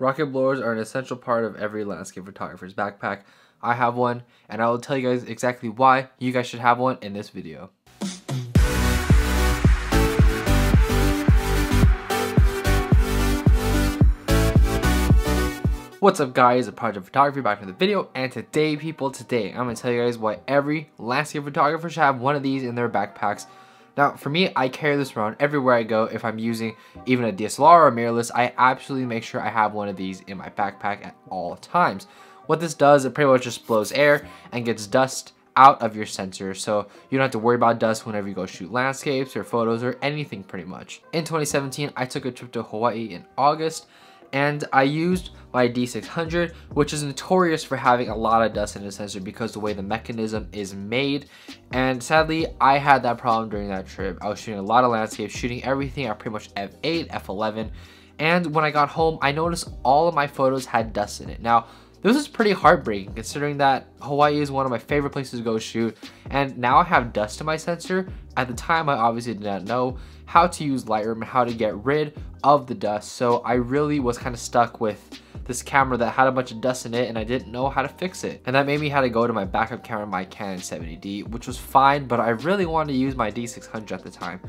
Rocket blowers are an essential part of every landscape photographer's backpack. I have one, and I will tell you guys exactly why you guys should have one in this video. What's up guys, The Project Photography back to the video, and today people, today I'm going to tell you guys why every landscape photographer should have one of these in their backpacks. Now for me, I carry this around everywhere I go. If I'm using even a DSLR or a mirrorless, I absolutely make sure I have one of these in my backpack at all times. What this does, it pretty much just blows air and gets dust out of your sensor, so you don't have to worry about dust whenever you go shoot landscapes or photos or anything pretty much. In 2017, I took a trip to Hawaii in August, and I used my D600, which is notorious for having a lot of dust in the sensor because the way the mechanism is made. And sadly, I had that problem during that trip. I was shooting a lot of landscapes, shooting everything at pretty much f8, f11, and when I got home, I noticed all of my photos had dust in it. Now, this is pretty heartbreaking considering that Hawaii is one of my favorite places to go shoot, and now I have dust in my sensor. At the time, I obviously did not know how to use Lightroom and how to get rid of the dust, so I really was kind of stuck with this camera that had a bunch of dust in it, and I didn't know how to fix it. And that made me had to go to my backup camera, my Canon 70D, which was fine, but I really wanted to use my D600 at the time.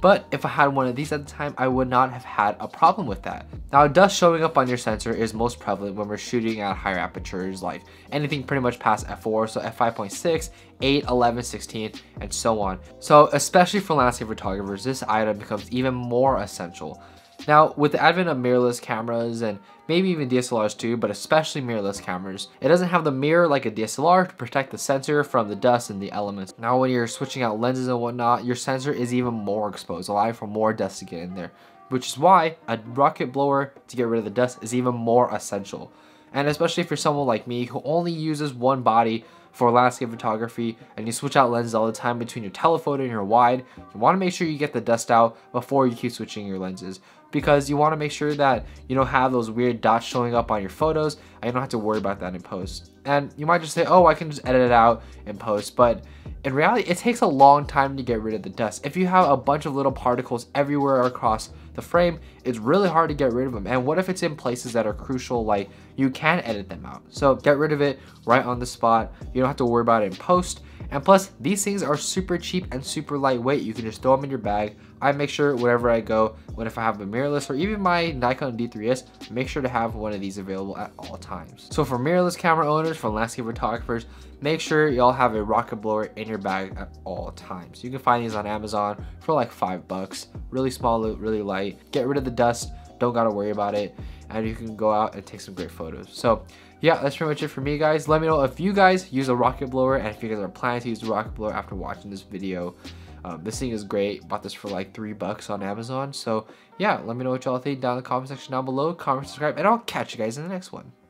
But if I had one of these at the time, I would not have had a problem with that. Now, dust showing up on your sensor is most prevalent when we're shooting at higher apertures, like anything pretty much past f4, so f5.6, 8, 11, 16, and so on. So especially for landscape photographers, this item becomes even more essential. Now, with the advent of mirrorless cameras and maybe even DSLRs too, but especially mirrorless cameras, it doesn't have the mirror like a DSLR to protect the sensor from the dust and the elements. Now, when you're switching out lenses and whatnot, your sensor is even more exposed, allowing for more dust to get in there, which is why a rocket blower to get rid of the dust is even more essential. And especially for someone like me who only uses one body for landscape photography, and you switch out lenses all the time between your telephoto and your wide, you want to make sure you get the dust out before you keep switching your lenses, because you want to make sure that you don't have those weird dots showing up on your photos and you don't have to worry about that in post. And you might just say, oh, I can just edit it out in post, but in reality, it takes a long time to get rid of the dust. If you have a bunch of little particles everywhere across the frame, it's really hard to get rid of them. And what if it's in places that are crucial, like you can edit them out? So get rid of it right on the spot. You don't have to worry about it in post. And plus, these things are super cheap and super lightweight. You can just throw them in your bag. I make sure wherever I go, when if I have a mirrorless or even my Nikon D3S, make sure to have one of these available at all times. So for mirrorless camera owners, for landscape photographers, make sure y'all have a rocket blower in your bag at all times. You can find these on Amazon for like $5. Really small, really light. Get rid of the dust. Don't gotta worry about it. And you can go out and take some great photos. So yeah, that's pretty much it for me guys. Let me know if you guys use a rocket blower and if you guys are planning to use the rocket blower after watching this video. This thing is great. Bought this for like $3 on Amazon. So yeah, let me know what y'all think down in the comment section down below. Comment, subscribe, and I'll catch you guys in the next one.